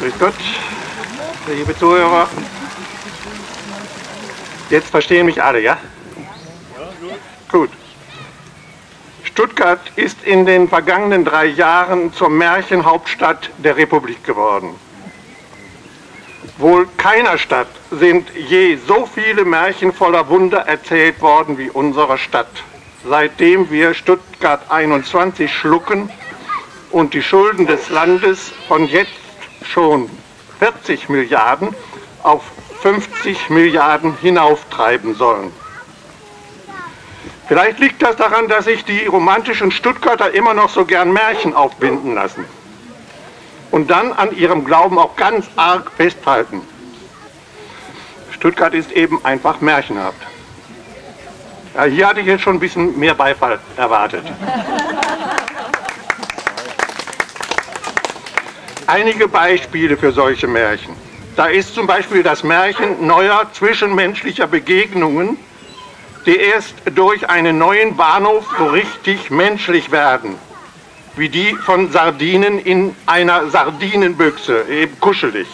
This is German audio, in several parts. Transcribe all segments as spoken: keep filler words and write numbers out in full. Grüß Gott, liebe Zuhörer. Jetzt verstehen mich alle, ja? Gut. Stuttgart ist in den vergangenen drei Jahren zur Märchenhauptstadt der Republik geworden. Wohl keiner Stadt sind je so viele Märchen voller Wunder erzählt worden wie unserer Stadt. Seitdem wir Stuttgart einundzwanzig schlucken und die Schulden des Landes von jetzt schon vierzig Milliarden auf fünfzig Milliarden hinauftreiben sollen. Vielleicht liegt das daran, dass sich die romantischen Stuttgarter immer noch so gern Märchen aufbinden lassen und dann an ihrem Glauben auch ganz arg festhalten. Stuttgart ist eben einfach märchenhaft. Ja, hier hatte ich jetzt schon ein bisschen mehr Beifall erwartet. Einige Beispiele für solche Märchen. Da ist zum Beispiel das Märchen neuer zwischenmenschlicher Begegnungen, die erst durch einen neuen Bahnhof so richtig menschlich werden, wie die von Sardinen in einer Sardinenbüchse, eben kuschelig.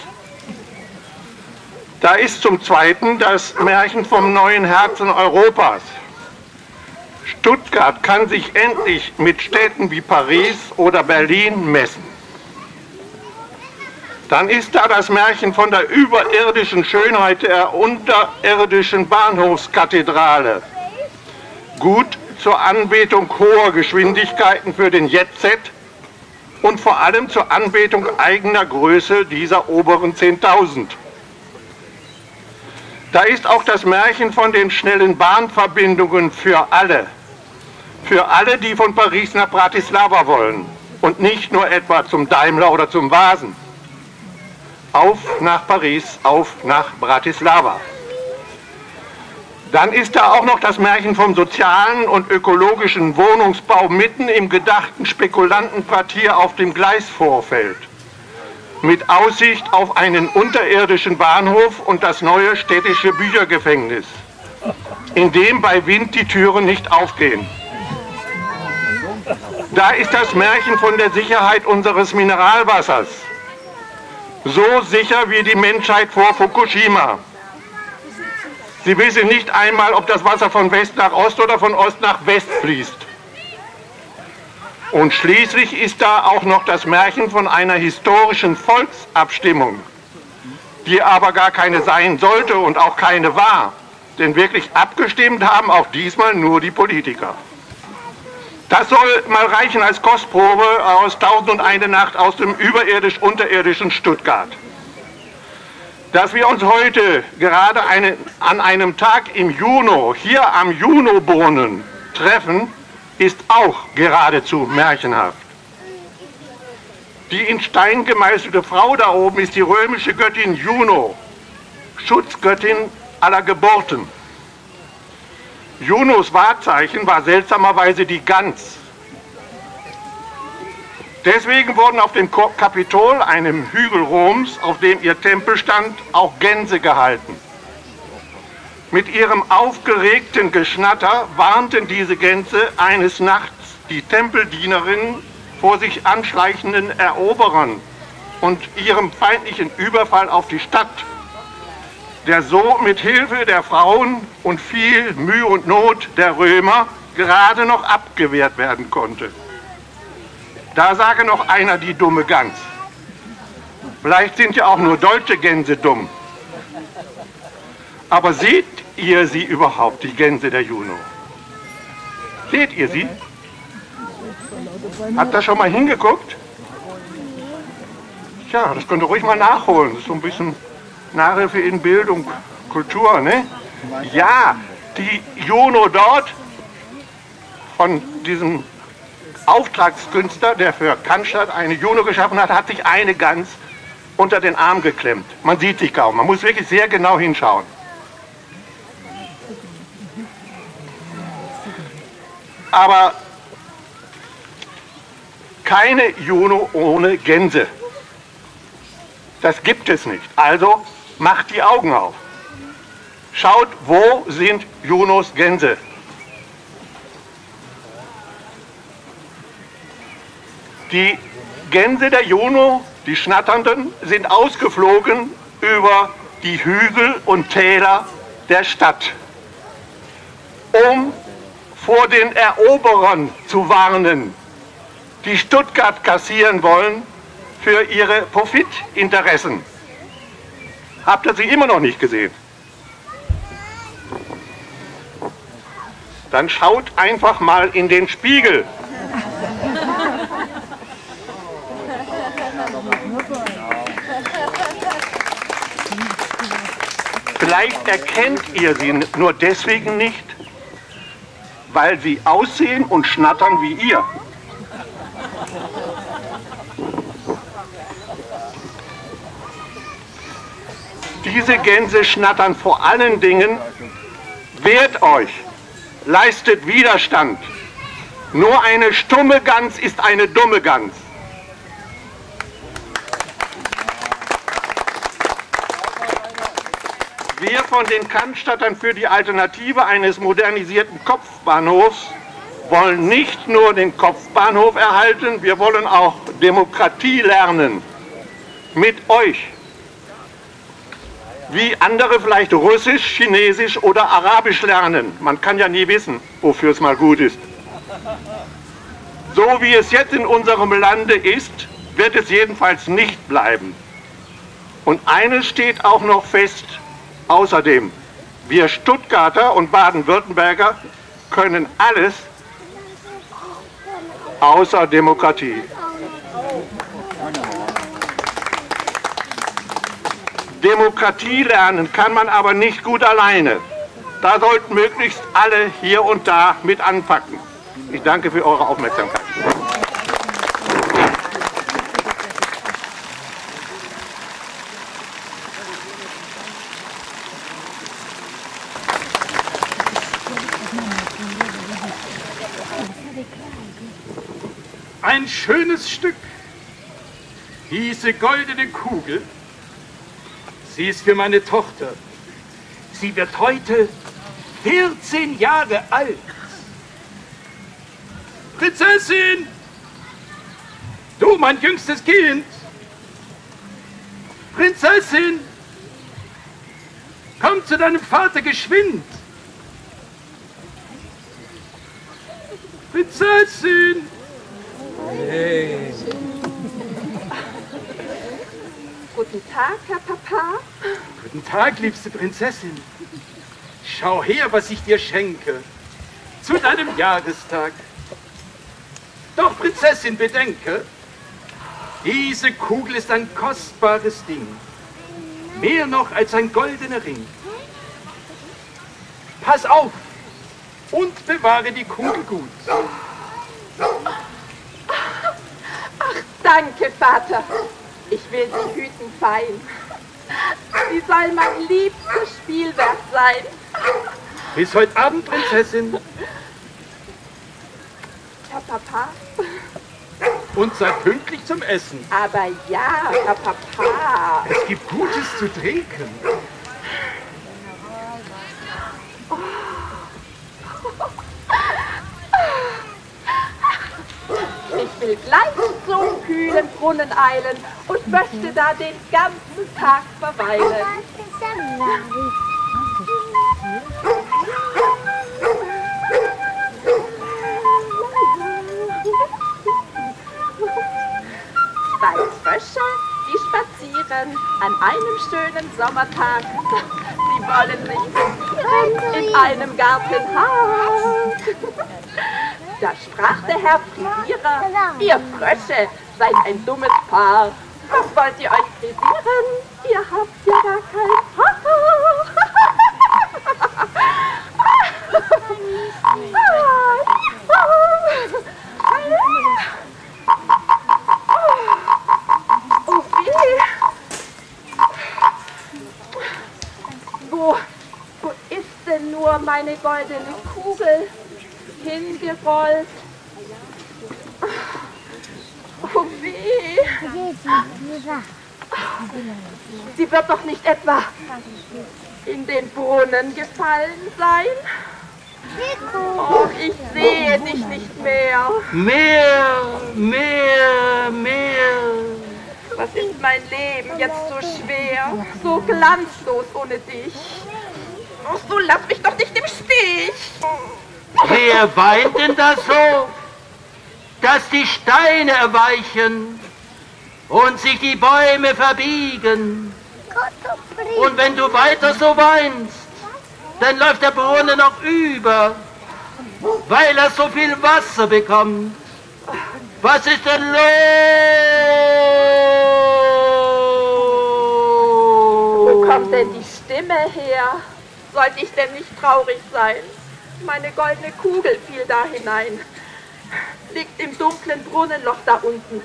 Da ist zum Zweiten das Märchen vom neuen Herzen Europas. Stuttgart kann sich endlich mit Städten wie Paris oder Berlin messen. Dann ist da das Märchen von der überirdischen Schönheit der unterirdischen Bahnhofskathedrale. Gut zur Anbetung hoher Geschwindigkeiten für den Jet-Set und vor allem zur Anbetung eigener Größe dieser oberen zehntausend. Da ist auch das Märchen von den schnellen Bahnverbindungen für alle. Für alle, die von Paris nach Bratislava wollen und nicht nur etwa zum Daimler oder zum Wasen. Auf nach Paris, auf nach Bratislava. Dann ist da auch noch das Märchen vom sozialen und ökologischen Wohnungsbau mitten im gedachten Spekulantenquartier auf dem Gleisvorfeld. Mit Aussicht auf einen unterirdischen Bahnhof und das neue städtische Büchergefängnis, in dem bei Wind die Türen nicht aufgehen. Da ist das Märchen von der Sicherheit unseres Mineralwassers. So sicher wie die Menschheit vor Fukushima. Sie wissen nicht einmal, ob das Wasser von West nach Ost oder von Ost nach West fließt. Und schließlich ist da auch noch das Märchen von einer historischen Volksabstimmung, die aber gar keine sein sollte und auch keine war. Denn wirklich abgestimmt haben auch diesmal nur die Politiker. Das soll mal reichen als Kostprobe aus tausend und eine Nacht aus dem überirdisch-unterirdischen Stuttgart. Dass wir uns heute gerade eine, an einem Tag im Juno, hier am Junobrunnen, treffen, ist auch geradezu märchenhaft. Die in Stein gemeißelte Frau da oben ist die römische Göttin Juno, Schutzgöttin aller Geburten. Junos Wahrzeichen war seltsamerweise die Gans. Deswegen wurden auf dem Kapitol, einem Hügel Roms, auf dem ihr Tempel stand, auch Gänse gehalten. Mit ihrem aufgeregten Geschnatter warnten diese Gänse eines Nachts die Tempeldienerinnen vor sich anschleichenden Eroberern und ihrem feindlichen Überfall auf die Stadt, der so mit Hilfe der Frauen und viel Mühe und Not der Römer gerade noch abgewehrt werden konnte. Da sage noch einer die dumme Gans. Vielleicht sind ja auch nur deutsche Gänse dumm. Aber seht ihr sie überhaupt, die Gänse der Juno? Seht ihr sie? Habt ihr schon mal hingeguckt? Tja, das könnt ihr ruhig mal nachholen. Das ist so ein bisschen Nachhilfe in Bildung, Kultur, ne? Ja, die Juno dort von diesem Auftragskünstler, der für Cannstatt eine Juno geschaffen hat, hat sich eine Gans unter den Arm geklemmt. Man sieht sie kaum, man muss wirklich sehr genau hinschauen. Aber keine Juno ohne Gänse. Das gibt es nicht. Also macht die Augen auf. Schaut, wo sind Junos Gänse? Die Gänse der Juno Die Schnatternden sind ausgeflogen über die Hügel und Täler der Stadt, um vor den Eroberern zu warnen, die Stuttgart kassieren wollen für ihre Profitinteressen. Habt ihr sie immer noch nicht gesehen? Dann schaut einfach mal in den Spiegel. Vielleicht erkennt ihr sie nur deswegen nicht, weil sie aussehen und schnattern wie ihr. Diese Gänse schnattern vor allen Dingen: Wehrt euch, leistet Widerstand. Nur eine stumme Gans ist eine dumme Gans. Wir von den Cannstattern für die Alternative eines modernisierten Kopfbahnhofs wollen nicht nur den Kopfbahnhof erhalten, wir wollen auch Demokratie lernen. Mit euch. Wie andere vielleicht Russisch, Chinesisch oder Arabisch lernen. Man kann ja nie wissen, wofür es mal gut ist. So wie es jetzt in unserem Lande ist, wird es jedenfalls nicht bleiben. Und eines steht auch noch fest: Außerdem, wir Stuttgarter und Baden-Württemberger können alles außer Demokratie. Demokratie lernen kann man aber nicht gut alleine. Da sollten möglichst alle hier und da mit anpacken. Ich danke für eure Aufmerksamkeit. Ein schönes Stück. Diese goldene Kugel, sie ist für meine Tochter. Sie wird heute vierzehn Jahre alt. Prinzessin, du mein jüngstes Kind. Prinzessin, komm zu deinem Vater geschwind. Prinzessin. Hey. Guten Tag, Herr Papa. Guten Tag, liebste Prinzessin. Schau her, was ich dir schenke. Zu deinem Jahrestag. Doch, Prinzessin, bedenke, diese Kugel ist ein kostbares Ding. Mehr noch als ein goldener Ring. Pass auf und bewahre die Kugel gut. Danke, Vater. Ich will sie hüten fein. Sie soll mein liebstes Spielwerk sein. Bis heute Abend, Prinzessin. Herr Papa. Und sei pünktlich zum Essen. Aber ja, Herr Papa. Es gibt Gutes zu trinken. Oh. Ich will gleich zum kühlen Brunnen eilen und möchte da den ganzen Tag verweilen. Zwei Frösche, die spazieren an einem schönen Sommertag. Sie wollen sich in einem Gartenhaus. Da sprach der Herr Frisierer: Ihr Frösche seid ein dummes Paar. Was wollt ihr euch frisieren? Ihr habt ja gar kein Haar. Oh weh! Wo, wo ist denn nur meine goldene Kugel? Hingerollt. Oh weh! Sie wird doch nicht etwa in den Brunnen gefallen sein? Oh, ich sehe dich nicht mehr. Mehr, mehr, mehr. Was ist mein Leben jetzt so schwer, so glanzlos ohne dich? Oh, so lass mich doch nicht im Stich! Wer weint denn da so, dass die Steine erweichen und sich die Bäume verbiegen? Und wenn du weiter so weinst, dann läuft der Brunnen noch über, weil er so viel Wasser bekommt. Was ist denn los? Wo kommt denn die Stimme her? Sollte ich denn nicht traurig sein? Meine goldene Kugel fiel da hinein, liegt im dunklen Brunnenloch da unten,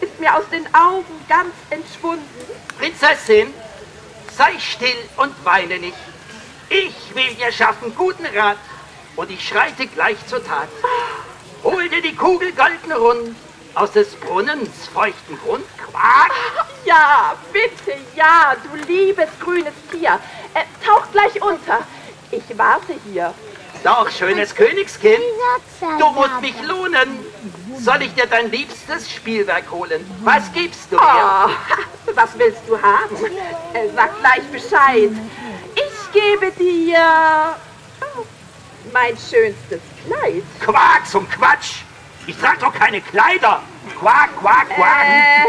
ist mir aus den Augen ganz entschwunden. Prinzessin, sei still und weine nicht. Ich will dir schaffen guten Rat und ich schreite gleich zur Tat. Hol dir die Kugel goldene Rund aus des Brunnens feuchten Grund. Quark! Ja, bitte, ja, du liebes grünes Tier. Äh, tauch gleich unter. Ich warte hier. Doch, schönes Königskind, du musst mich lohnen. Soll ich dir dein liebstes Spielwerk holen? Was gibst du mir? Oh, was willst du haben? Sag gleich Bescheid. Ich gebe dir mein schönstes Kleid. Quark zum Quatsch! Ich trage doch keine Kleider. Quark, quark, quark. Äh,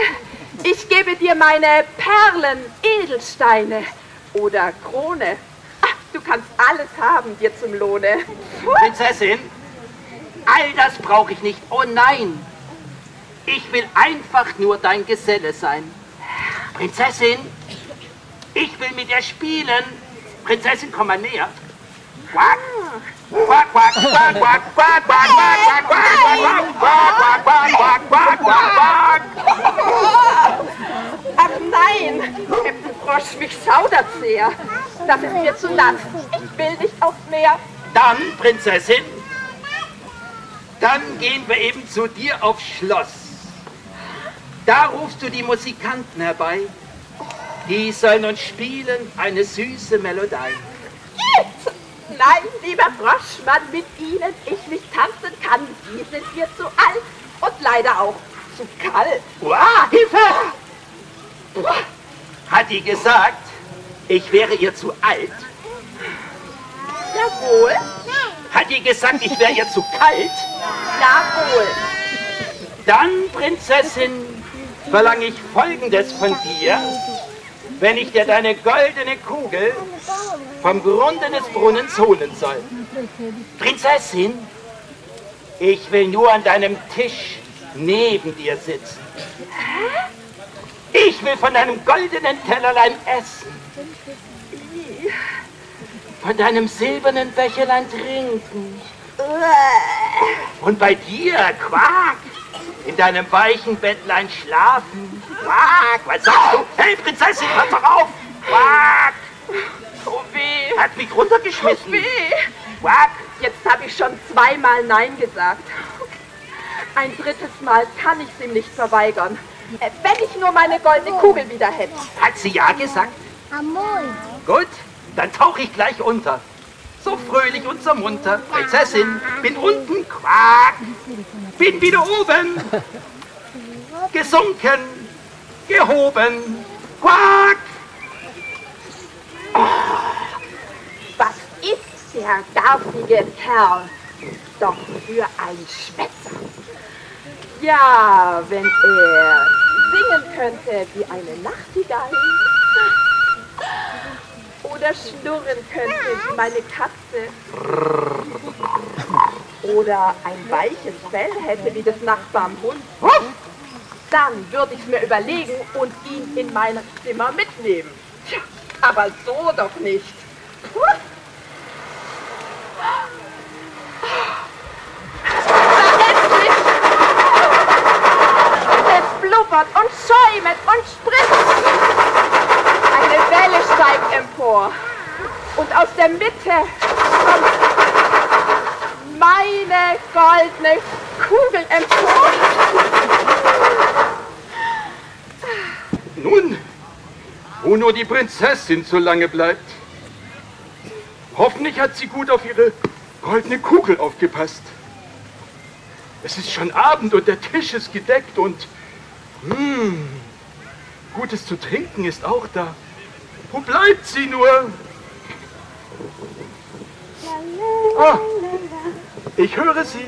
ich gebe dir meine Perlen, Edelsteine oder Krone. Du kannst alles haben, dir zum Lohne. Prinzessin, all das brauche ich nicht. Oh nein, ich will einfach nur dein Geselle sein. Prinzessin, ich will mit dir spielen. Prinzessin, komm mal näher. Quack, quack, quack, quack, quack, quack, quack, quack, quack, quack, quack, quack, quack. Ach nein, Frosch, mich schaudert sehr. Das ist mir zu nass. Ich will nicht aufs Meer. Dann, Prinzessin, dann gehen wir eben zu dir aufs Schloss. Da rufst du die Musikanten herbei. Die sollen uns spielen eine süße Melodie. Nein, lieber Froschmann, mit ihnen ich nicht tanzen kann. Die sind mir zu alt und leider auch zu kalt. Wow, Hilfe! Hat die gesagt, ich wäre ihr zu alt? Jawohl. Hat die gesagt, ich wäre ihr zu kalt? Jawohl. Dann, Prinzessin, verlange ich Folgendes von dir, wenn ich dir deine goldene Kugel vom Grunde des Brunnens holen soll. Prinzessin, ich will nur an deinem Tisch neben dir sitzen. Hä? Ich will von deinem goldenen Tellerlein essen, von deinem silbernen Becherlein trinken und bei dir, Quark, in deinem weichen Bettlein schlafen. Quark, was sagst du? Hey, Prinzessin, pass doch auf! Quark! Oh weh! Hat mich runtergeschmissen! Oh weh! Quark! Jetzt habe ich schon zweimal Nein gesagt. Ein drittes Mal kann ich es ihm nicht verweigern. Wenn ich nur meine goldene Kugel wieder hätte. Hat sie ja gesagt? Gut, dann tauche ich gleich unter. So fröhlich und so munter. Prinzessin, bin unten, Quark. Bin wieder oben. Gesunken, gehoben, Quark. Oh. Was ist der garstige Kerl? Doch für ein Schwätzer. Ja, wenn er singen könnte wie eine Nachtigall oder schnurren könnte wie meine Katze oder ein weiches Fell hätte wie des Nachbarn Hund, dann würde ich es mir überlegen und ihn in mein Zimmer mitnehmen. Tja, aber so doch nicht. Und schäumet und spritzt. Eine Welle steigt empor. Und aus der Mitte kommt meine goldene Kugel empor. Nun, wo nur die Prinzessin so lange bleibt. Hoffentlich hat sie gut auf ihre goldene Kugel aufgepasst. Es ist schon Abend und der Tisch ist gedeckt und... Hm, Gutes zu trinken ist auch da. Wo bleibt sie nur? Ah, ich höre sie.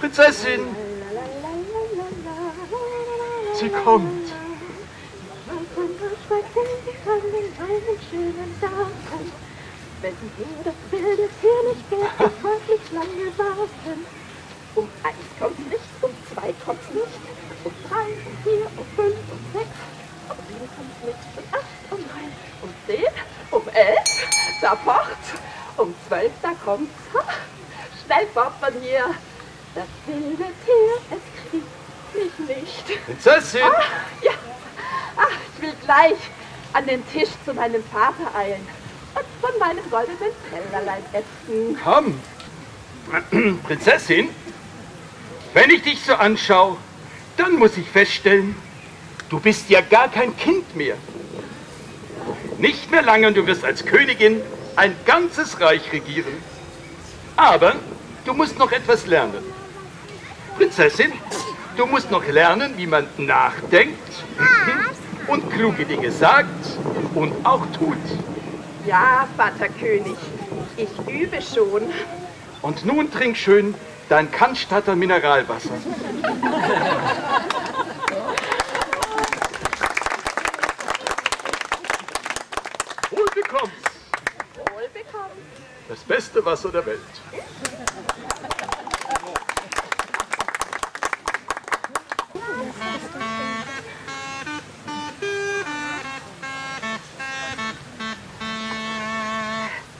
Prinzessin, sie kommt. Wenn ihr das Bild jetzt hier nicht geht, dann wollt nicht lange warten. Um eins kommt's nicht, um zwei kommt's nicht, um drei, um vier, um fünf, um sechs, um sieben kommt's mit, um acht, um neun, um zehn, um elf, da pocht's, um zwölf, da kommt's. Ha, schnell fort von hier. Das wilde Tier, es kriegt mich nicht. Prinzessin! Ah, ja, ach, ich will gleich an den Tisch zu meinem Vater eilen und von meinem goldenen Tellerlein essen. Komm! Prinzessin, wenn ich dich so anschaue, dann muss ich feststellen, du bist ja gar kein Kind mehr. Nicht mehr lange und du wirst als Königin ein ganzes Reich regieren. Aber du musst noch etwas lernen. Prinzessin, du musst noch lernen, wie man nachdenkt und kluge Dinge sagt und auch tut. Ja, Vater König, ich übe schon. Und nun trink schön dein Cannstatter Mineralwasser. Wohl bekommst. Wohl bekommst. Das beste Wasser der Welt.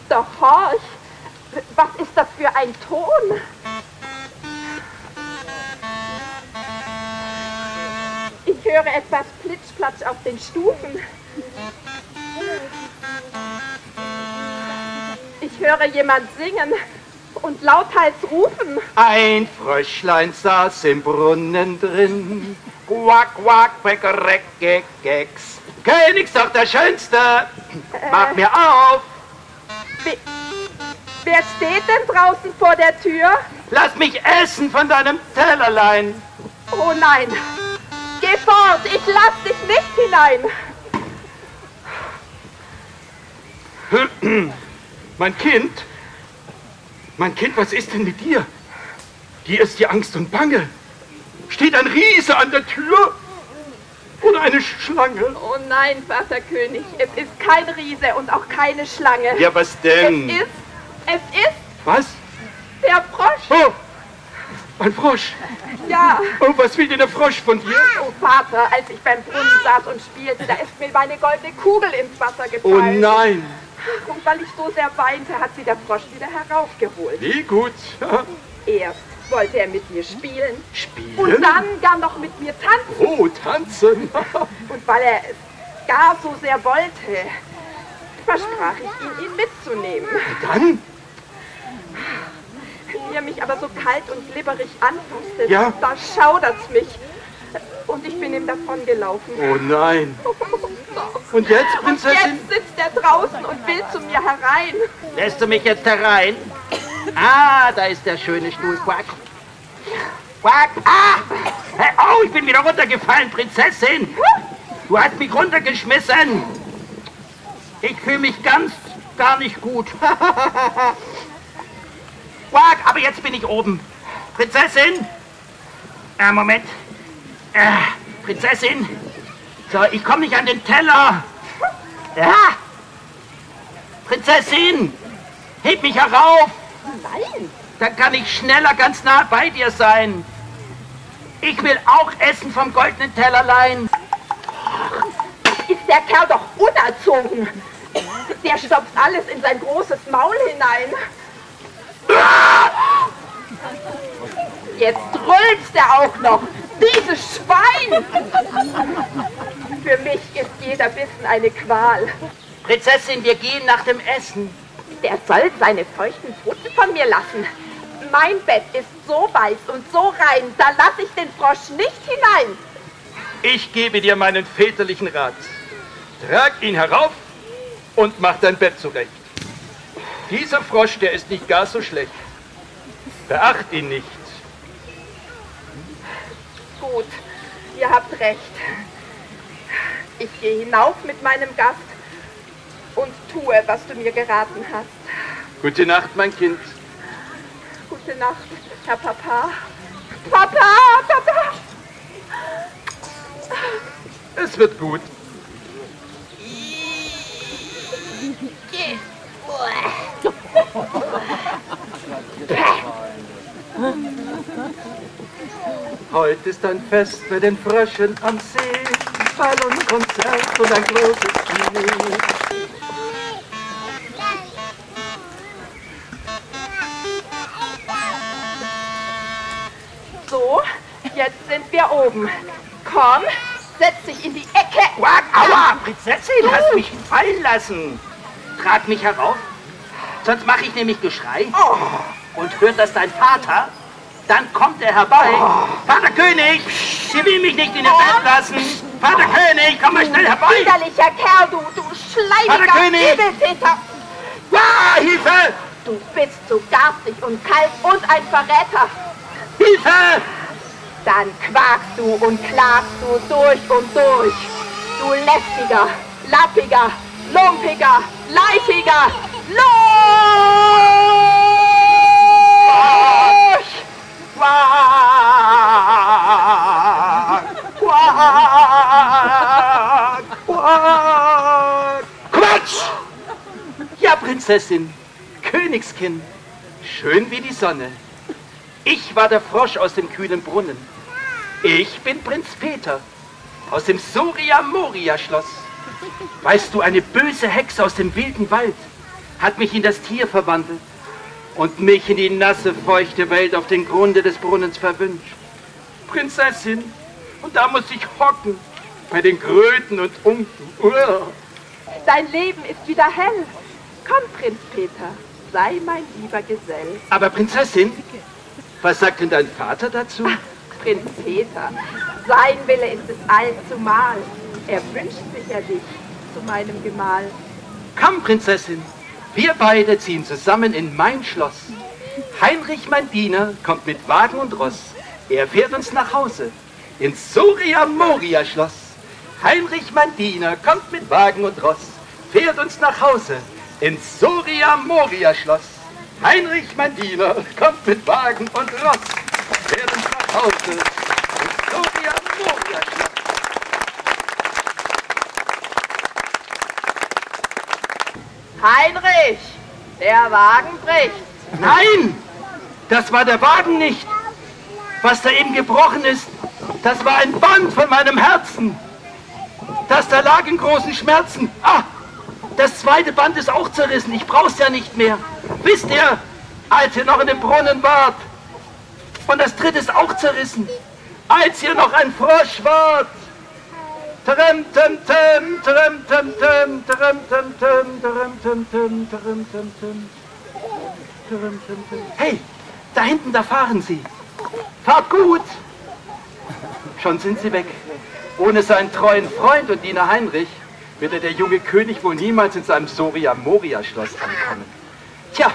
Doch horch! Was ist das für ein Ton? Ich höre etwas Plitschplatsch auf den Stufen. Ich höre jemand singen und lauthals rufen. Ein Fröschlein saß im Brunnen drin. Quack, quack, beckereck, geck, gecks. Königstochter Schönste, mach äh, mir auf. Wer steht denn draußen vor der Tür? Lass mich essen von deinem Tellerlein. Oh nein, geh fort, ich lass dich nicht hinein. Mein Kind, mein Kind, was ist denn mit dir? Dir ist die Angst und Bange. Steht ein Riese an der Tür oder eine Schlange? Oh nein, Vater König, es ist kein Riese und auch keine Schlange. Ja, was denn? Es ist Es ist... Was? Der Frosch. Oh, ein Frosch. Ja. Oh, was will denn der Frosch von dir? Oh, Vater, als ich beim Brunnen saß und spielte, da ist mir meine goldene Kugel ins Wasser gefallen. Oh nein. Und weil ich so sehr weinte, hat sie der Frosch wieder heraufgeholt. Wie gut. Ja. Erst wollte er mit mir spielen. Spielen? Und dann gar noch mit mir tanzen. Oh, tanzen. Und weil er es gar so sehr wollte, versprach ich, ihn, ihn mitzunehmen. Dann? Wie er mich aber so kalt und glibberig anfasste, ja, da schaudert's mich. Und ich bin ihm davon gelaufen. Oh nein. Und jetzt, Prinzessin? Und jetzt sitzt er draußen und will zu mir herein. Lässt du mich jetzt herein? Ah, da ist der schöne Stuhl. Quack. Quack. Ah! Oh, ich bin wieder runtergefallen, Prinzessin. Du hast mich runtergeschmissen. Ich fühle mich ganz gar nicht gut. Quack, aber jetzt bin ich oben. Prinzessin! Äh, Moment. Äh, Prinzessin! So, ich komme nicht an den Teller. Ja! Prinzessin! Heb mich herauf! Nein! Dann kann ich schneller ganz nah bei dir sein. Ich will auch essen vom goldenen Tellerlein. Ist der Kerl doch unerzogen. Der stopft alles in sein großes Maul hinein. Jetzt dröhnst er auch noch. Dieses Schwein! Für mich ist jeder Bissen eine Qual. Prinzessin, wir gehen nach dem Essen. Der soll seine feuchten Pfoten von mir lassen. Mein Bett ist so weiß und so rein, da lasse ich den Frosch nicht hinein. Ich gebe dir meinen väterlichen Rat. Trag ihn herauf und mach dein Bett zurecht. Dieser Frosch, der ist nicht gar so schlecht. Beacht ihn nicht. Gut, ihr habt recht. Ich gehe hinauf mit meinem Gast und tue, was du mir geraten hast. Gute Nacht, mein Kind. Gute Nacht, Herr Papa. Papa, Papa! Es wird gut. Heute ist ein Fest mit den Fröschen am See, Ballonkonzert und ein großes Kino. So, jetzt sind wir oben. Komm, setz dich in die Ecke. Wag, aua, Prinzessin, du hast mich fallen lassen. Trag mich herauf, sonst mache ich nämlich Geschrei. Oh. Und hört das dein Vater? Dann kommt er herbei. Oh. Vater König, sie will mich nicht in ihr Bett lassen. Vater oh. König, komm mal schnell herbei. Widerlicher Kerl, du, du schleimiger Übeltäter. Ja, Hilfe! Du bist so garstig und kalt und ein Verräter. Hilfe! Dann quakst du und klagst du durch und durch. Du lästiger, lappiger, lumpiger, leichiger, los! Quack, quack, quack. Quatsch! Ja, Prinzessin, Königskind, schön wie die Sonne. Ich war der Frosch aus dem kühlen Brunnen. Ich bin Prinz Peter aus dem Soria Moria Schloss. Weißt du, eine böse Hexe aus dem wilden Wald hat mich in das Tier verwandelt und mich in die nasse, feuchte Welt auf den Grunde des Brunnens verwünscht. Prinzessin, und da muss ich hocken, bei den Kröten und Unken. Uah. Dein Leben ist wieder hell. Komm, Prinz Peter, sei mein lieber Gesell. Aber Prinzessin, was sagt denn dein Vater dazu? Ach, Prinz Peter, sein Wille ist es allzumal. Er wünscht sich ja dich zu meinem Gemahl. Komm, Prinzessin. Wir beide ziehen zusammen in mein Schloss. Heinrich, mein Diener, kommt mit Wagen und Ross. Er fährt uns nach Hause, ins Soria Moria Schloss. Heinrich, mein Diener, kommt mit Wagen und Ross. Fährt uns nach Hause, ins Soria Moria Schloss. Heinrich, mein Diener, kommt mit Wagen und Ross. Fährt uns nach Hause, ins Soria Moria Schloss. Heinrich, der Wagen bricht. Nein, das war der Wagen nicht. Was da eben gebrochen ist, das war ein Band von meinem Herzen. Das da lag in großen Schmerzen. Ah, das zweite Band ist auch zerrissen. Ich brauch's ja nicht mehr. Wisst ihr, als ihr noch in dem Brunnen wart. Und das dritte ist auch zerrissen. Als ihr noch ein Frosch wart. Trem, tem, tem, trem, tem, tem, trem, tem, tem, trem, tem, tem, trem, tem, tem, trem, tem, tem. Hey, da hinten, da fahren sie. Fahrt gut. Schon sind sie weg. Ohne seinen treuen Freund und Diener Heinrich würde der junge König wohl niemals in seinem Soria-Moria-Schloss ankommen. Tja,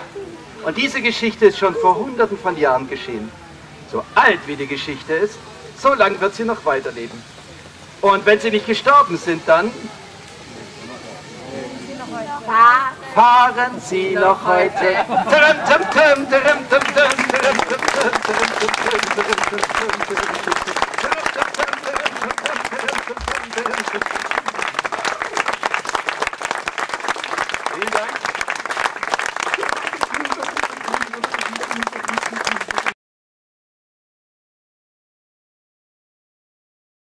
und diese Geschichte ist schon vor hunderten von Jahren geschehen. So alt wie die Geschichte ist, so lang wird sie noch weiterleben. Und wenn sie nicht gestorben sind, dann fahren sie noch heute. Vielen Dank.